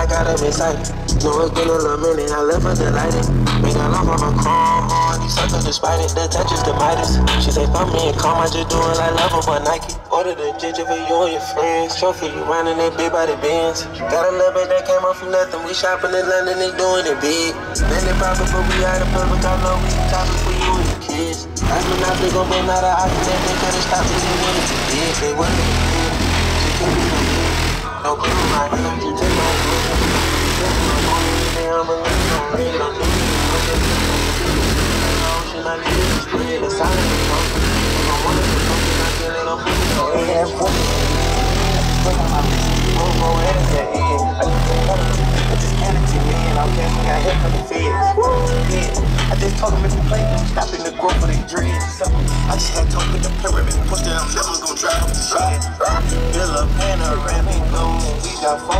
I got him excited. No, it's been a little minute, I left her delighted. Made her love on my car, hard, sucker despite it, the touch is the Midas. She say, fuck me and calm, I just do it like love her for Nike. Order the ginger for you and your friends. Trophy, you running that big body Benz. Got a little bit that came up from nothing. We shopping in London, they doing it big. Then they poppin', but we out of public, I know we topics for you and your kids. I'm not big on being out of oxygen, they couldn't stop me, they wanted to dig. They wasn't good, she couldn't be from me. No clue, I can't just take my food. I just told him if you play, stopping the growth of the dreads. I just had talk with the pyramid, pushed that I'm never gonna drive with the shit. Build a panoramic, no, we got phone.